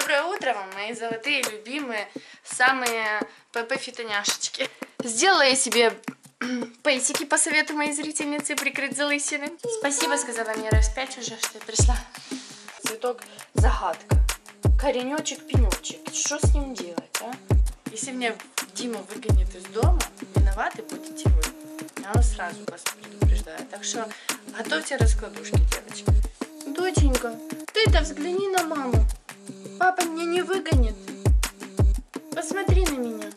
Доброе утро вам, мои золотые, любимые, самые ПП-фитоняшечки. Сделала я себе пейтики по совету моей зрительницы прикрыть за лысины. Спасибо, сказала мне раз 5 уже, что я пришла. Цветок загадка. Коренечек-пенечек. Что с ним делать, а? Если меня Дима выгонит из дома, виноваты будете вы. Я вам сразу вас предупреждаю. Так что готовьте раскладушки, девочки. Доченька, ты-то взгляни на маму. Папа меня не выгонит. Посмотри на меня.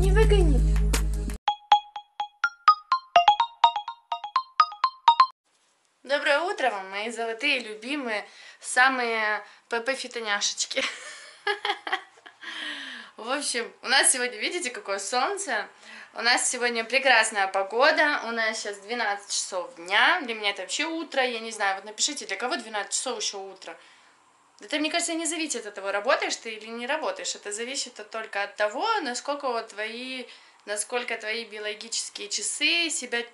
Не выгонит. Доброе утро вам, мои золотые, любимые, самые ПП-фитоняшечки. В общем, у нас сегодня, видите, какое солнце. У нас сегодня прекрасная погода. У нас сейчас 12 часов дня. Для меня это вообще утро, я не знаю. Вот напишите, для кого 12 часов еще утро? Это, мне кажется, не зависит от того, работаешь ты или не работаешь. Это зависит только от того, насколько вот насколько твои биологические часы тебе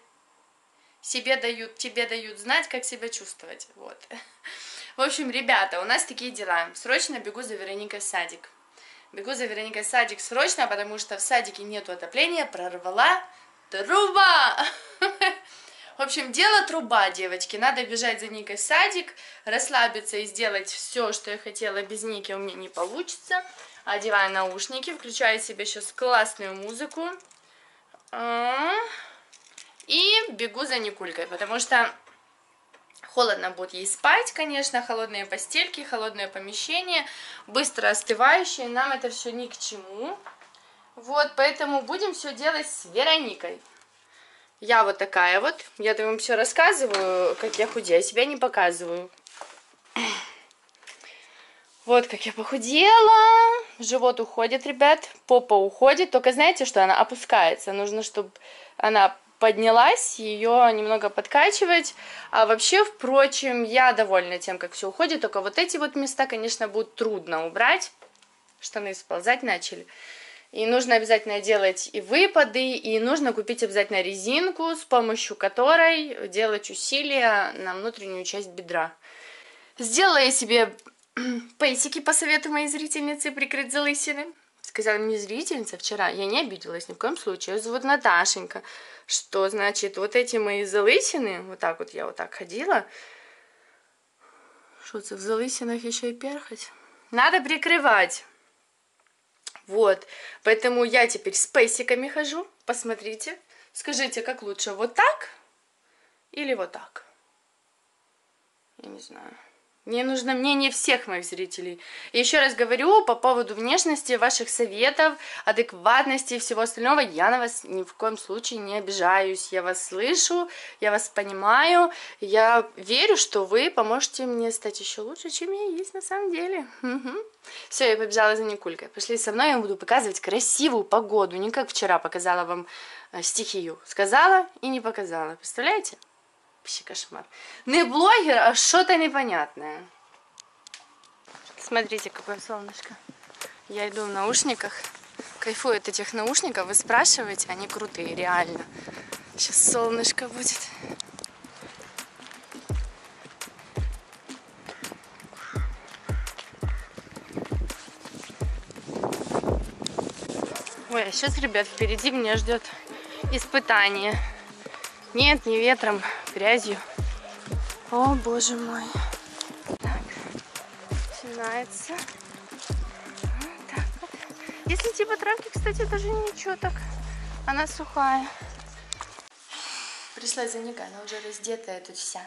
дают знать, как себя чувствовать. Вот. В общем, ребята, у нас такие дела. Срочно бегу за Вероникой в садик. Бегу за Вероникой в садик срочно, потому что в садике нету отопления. Прорвала труба! В общем, дело труба, девочки. Надо бежать за Никой в садик, расслабиться и сделать все, что я хотела. Без Ники у меня не получится. Одеваю наушники, включаю себе сейчас классную музыку. И бегу за Никулькой, потому что холодно будет ей спать, конечно. Холодные постельки, холодное помещение, быстро остывающее. Нам это все ни к чему. Вот, поэтому будем все делать с Вероникой. Я вот такая вот. Я-то вам все рассказываю, как я худею, а себя не показываю. Вот как я похудела. Живот уходит, ребят. Попа уходит. Только знаете, что она опускается. Нужно, чтобы она поднялась, ее немного подкачивать. А вообще, впрочем, я довольна тем, как все уходит. Только вот эти вот места, конечно, будет трудно убрать. Штаны сползать начали. И нужно обязательно делать и выпады, и нужно купить обязательно резинку, с помощью которой делать усилия на внутреннюю часть бедра. Сделала я себе пейтики по совету моей зрительницы прикрыть залысины. Сказала мне зрительница вчера, я не обиделась ни в коем случае, ее зовут Наташенька. Что значит, вот эти мои залысины, вот так вот я вот так ходила. Что это в залысинах еще и перхоть? Надо прикрывать. Вот, поэтому я теперь с пейсиками хожу, посмотрите, скажите, как лучше, вот так или вот так? Я не знаю, мне нужно мнение всех моих зрителей. И еще раз говорю, по поводу внешности, ваших советов, адекватности и всего остального, я на вас ни в коем случае не обижаюсь, я вас слышу, я вас понимаю, я верю, что вы поможете мне стать еще лучше, чем я есть на самом деле. Все, я побежала за Никулькой. Пошли со мной, я буду показывать красивую погоду. Не как вчера показала вам стихию. Сказала и не показала. Представляете? Вообще кошмар. Не блогер, а что-то непонятное. Смотрите, какое солнышко. Я иду в наушниках. Кайфую от этих наушников. Вы спрашиваете, они крутые, реально. Сейчас солнышко будет. Ой, а сейчас, ребят, впереди меня ждет испытание. Нет, не ветром, грязью. О, боже мой. Так, начинается. Вот так вот. Если типа травки, кстати, даже ничего так. Она сухая. Пришла за Никой, она уже раздетая тут вся.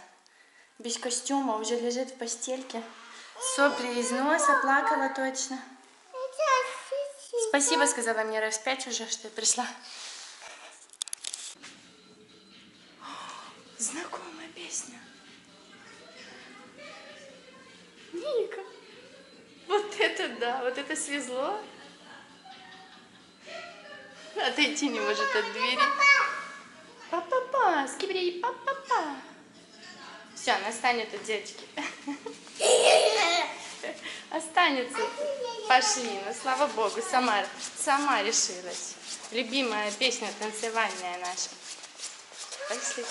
Без костюма, уже лежит в постельке. Сопли из носа, плакала точно. Спасибо, сказала мне раз 5 уже, что я пришла. Знакомая песня. Ника. Вот это да, вот это свезло. Отойти не может от двери. Па-па-па, скибри, па-па-па. Все, она станет от девочки. Останется. Пошли, но слава богу, сама решилась. Любимая песня танцевальная наша. Пошли.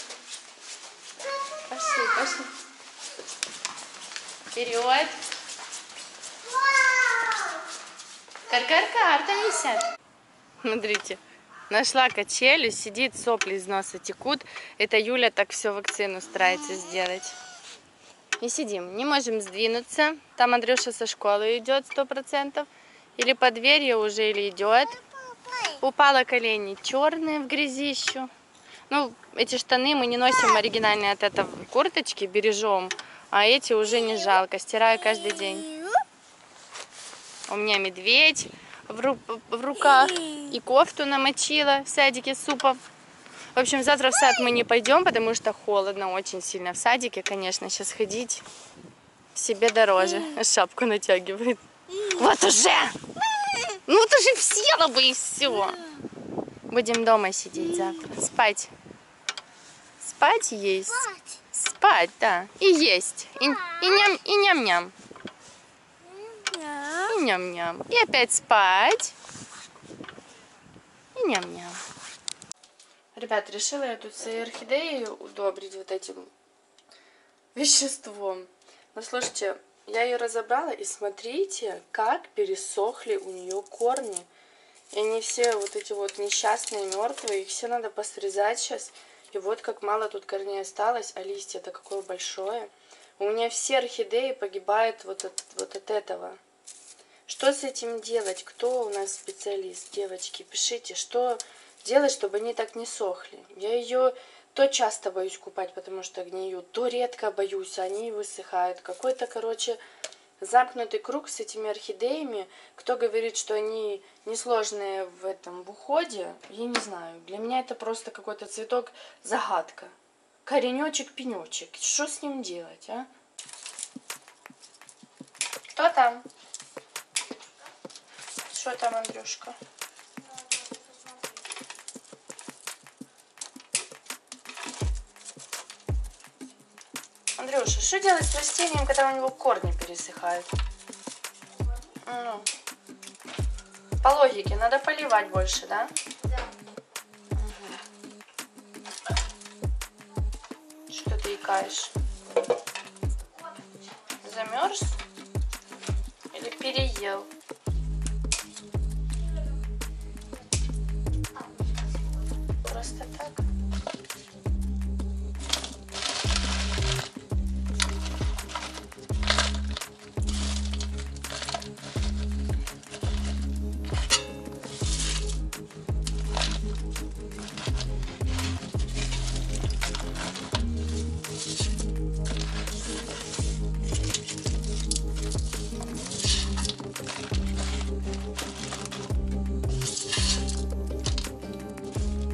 Пошли, пошли. Вперед. Каркарка, Артамисят. Смотрите, нашла качелю, сидит, сопли из носа текут. Это Юля так все вакцину старается сделать. И сидим, не можем сдвинуться. Там Андрюша со школы идет 100%. Или под дверью уже, или идет. Упала колени черные в грязищу. Ну, эти штаны мы не носим оригинальные от этого курточки, бережем. А эти уже не жалко, стираю каждый день. У меня медведь в руках. И кофту намочила в садике супов. В общем, завтра в сад мы не пойдем, потому что холодно очень сильно. В садике, конечно, сейчас ходить себе дороже. Шапку натягивает. Вот уже! Ну ты же съела бы и все. Будем дома сидеть завтра. Спать. Спать есть. Спать, да. И есть. И ням-ням. И ням-ням. И опять спать. И ням-ням. Ребят, решила я тут свои орхидеи удобрить вот этим веществом. Но слушайте, я ее разобрала, и смотрите, как пересохли у нее корни. И они все вот эти вот несчастные, мертвые, их все надо посрезать сейчас. И вот как мало тут корней осталось, а листья-то какое большое. У меня все орхидеи погибают вот от этого. Что с этим делать? Кто у нас специалист? Девочки, пишите, что делать, чтобы они так не сохли. Я ее то часто боюсь купать, потому что гниют, то редко боюсь, они высыхают. Какой-то, короче, замкнутый круг с этими орхидеями. Кто говорит, что они несложные в уходе, я не знаю. Для меня это просто какой-то цветок загадка. Коренечек, пенечек. Что с ним делать, а? Кто там? Что там, Андрюшка? Андрюша, что делать с растением, когда у него корни пересыхают? Ну, по логике, надо поливать больше, да? Да. Угу. Что ты икаешь? Замерз? Или переел? Просто так?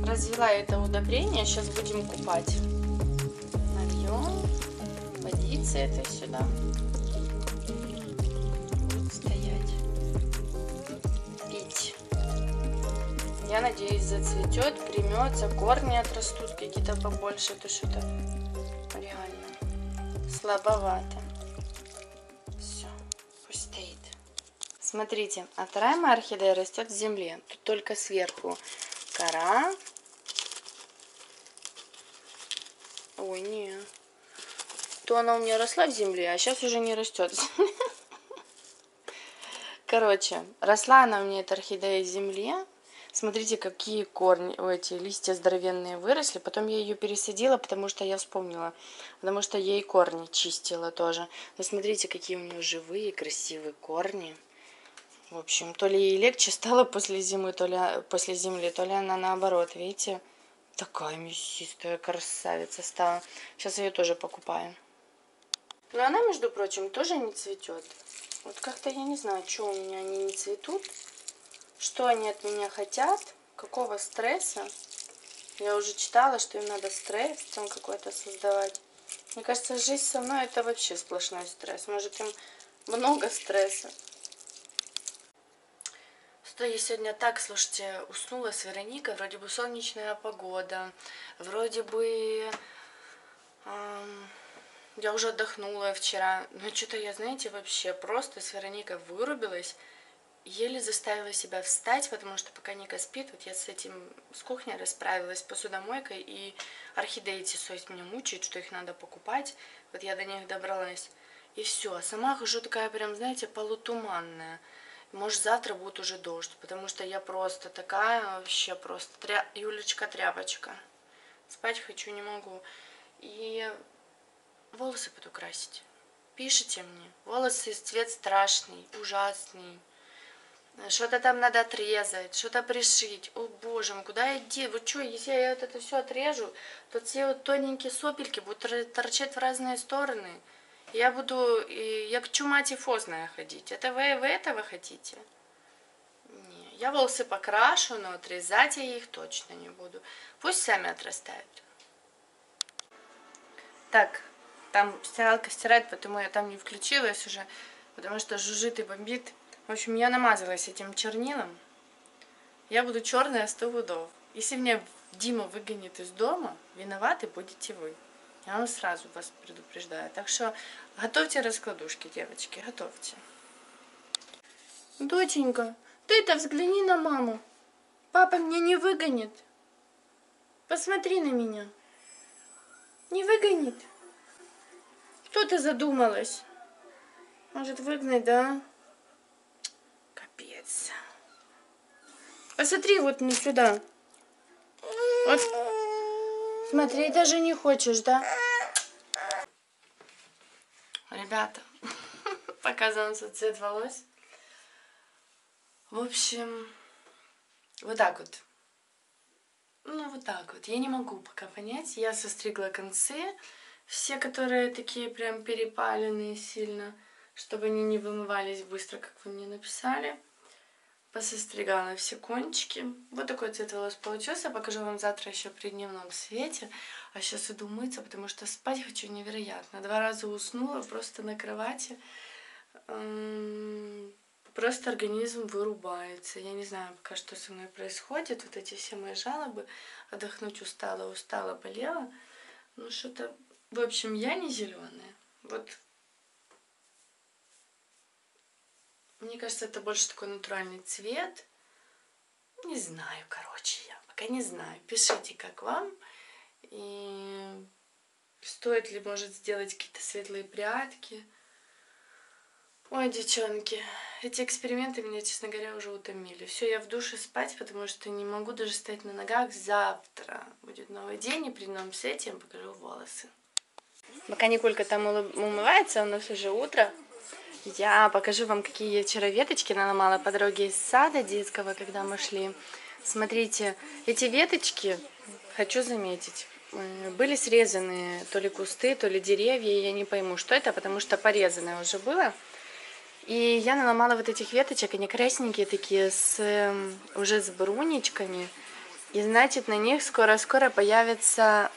Развела это удобрение, сейчас будем купать. Нальем, водицы это сюда. Будет стоять. Пить. Я надеюсь, зацветет, примется, корни отрастут какие-то побольше. Это что-то реально слабовато. Все, пусть стоит. Смотрите, а вторая моя орхидея растет в земле. Тут только сверху кора. Ой, не. То она у меня росла в земле, а сейчас уже не растет. Короче, росла она у меня, эта орхидея, в земле. Смотрите, какие корни, эти листья здоровенные выросли. Потом я ее пересадила, потому что я вспомнила. Потому что я и корни чистила тоже. Но смотрите, какие у нее живые, красивые корни. В общем, то ли ей легче стало после зимы, то ли после земли, то ли она наоборот, видите? Такая мясистая красавица стала. Сейчас я ее тоже покупаю. Но она, между прочим, тоже не цветет. Вот как-то я не знаю, что у меня они не цветут. Что они от меня хотят. Какого стресса. Я уже читала, что им надо стресс там какой-то создавать. Мне кажется, жизнь со мной это вообще сплошной стресс. Может, им много стресса. Я сегодня так, слушайте, уснула с Вероникой, вроде бы солнечная погода, вроде бы я уже отдохнула вчера, но что-то я, знаете, вообще просто с Вероникой вырубилась, еле заставила себя встать, потому что пока Ника спит, вот я с этим, с кухней расправилась, посудомойкой, и орхидеи тесость меня мучает, что их надо покупать, вот я до них добралась, и все, сама хожу такая прям, знаете, полутуманная. Может, завтра будет уже дождь, потому что я просто такая, вообще просто Юлечка-тряпочка. Спать хочу, не могу. И волосы буду красить. Пишите мне. Волосы цвет страшный, ужасный. Что-то там надо отрезать, что-то пришить. О, боже мой, куда идти? Вот что, если я вот это все отрежу, то все вот тоненькие сопельки будут торчать в разные стороны. Я буду, как чума тифозная ходить. Это вы этого хотите? Не. Я волосы покрашу, но отрезать я их точно не буду. Пусть сами отрастают. Так, там стиралка стирает, поэтому я там не включилась уже, потому что жужжит и бомбит. В общем, я намазалась этим чернилом. Я буду черная 100 пудов. Если меня Дима выгонит из дома, виноваты будете вы. Я вам сразу вас предупреждаю. Так что готовьте раскладушки, девочки, готовьте. Доченька, ты-то взгляни на маму. Папа меня не выгонит. Посмотри на меня. Не выгонит. Что ты задумалась? Может, выгнать, да? Капец. Посмотри вот мне сюда. Вот. Смотри, даже не хочешь, да? Ребята, показался цвет волос. В общем, вот так вот. Ну, вот так вот. Я не могу пока понять. Я состригла концы. Все, которые такие прям перепаленные сильно, чтобы они не вымывались быстро, как вы мне написали. Посостригала все кончики. Вот такой цвет волос получился. Покажу вам завтра еще при дневном свете. А сейчас иду мыться, потому что спать хочу невероятно. 2 раза уснула просто на кровати. Просто организм вырубается. Я не знаю пока, что со мной происходит. Вот эти все мои жалобы. Отдохнуть устала, устала, болела. Ну что-то... В общем, я не зеленая. Вот... Мне кажется, это больше такой натуральный цвет. Не знаю, короче, я пока не знаю. Пишите, как вам. И стоит ли, может, сделать какие-то светлые прядки. Ой, девчонки, эти эксперименты меня, честно говоря, уже утомили. Все, я в душе спать, потому что не могу даже стоять на ногах. Завтра будет новый день, и при новом свете я вам покажу волосы. Пока Николька там умывается, у нас уже утро. Я покажу вам, какие я вчера веточки наломала по дороге из сада детского, когда мы шли. Смотрите, эти веточки, хочу заметить, были срезаны то ли кусты, то ли деревья, я не пойму, что это, потому что порезанное уже было. И я наломала вот этих веточек, они красненькие такие, уже с бруничками. И значит, на них скоро-скоро появится...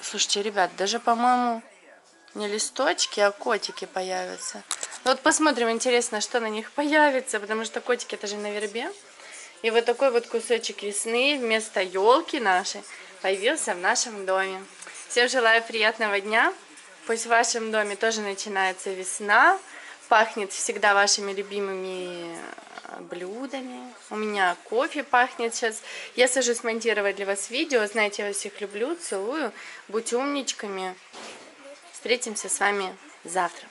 Слушайте, ребят, даже, по-моему, не листочки, а котики появятся. Вот посмотрим, интересно, что на них появится, потому что котики это же на вербе. И вот такой вот кусочек весны вместо елки нашей появился в нашем доме. Всем желаю приятного дня. Пусть в вашем доме тоже начинается весна. Пахнет всегда вашими любимыми блюдами. У меня кофе пахнет сейчас. Я сажусь монтировать для вас видео. Знаете, я вас всех люблю, целую. Будьте умничками. Встретимся с вами завтра.